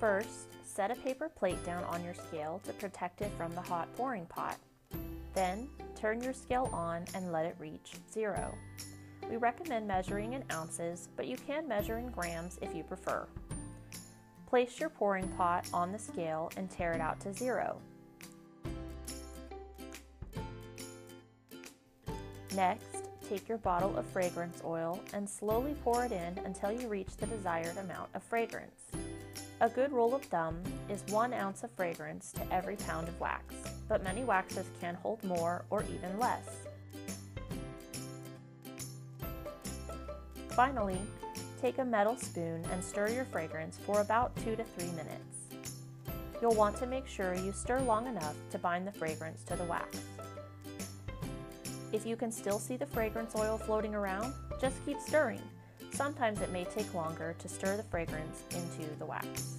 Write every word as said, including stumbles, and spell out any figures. First, set a paper plate down on your scale to protect it from the hot pouring pot. Then, turn your scale on and let it reach zero. We recommend measuring in ounces, but you can measure in grams if you prefer. Place your pouring pot on the scale and tear it out to zero. Next, take your bottle of fragrance oil and slowly pour it in until you reach the desired amount of fragrance. A good rule of thumb is one ounce of fragrance to every pound of wax, but many waxes can hold more or even less. Finally, take a metal spoon and stir your fragrance for about two to three minutes. You'll want to make sure you stir long enough to bind the fragrance to the wax. If you can still see the fragrance oil floating around, just keep stirring. Sometimes it may take longer to stir the fragrance into the wax.